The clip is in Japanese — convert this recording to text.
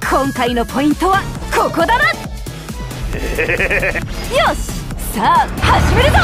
今回のポイントはここだな。よし、さあ始めるぞ。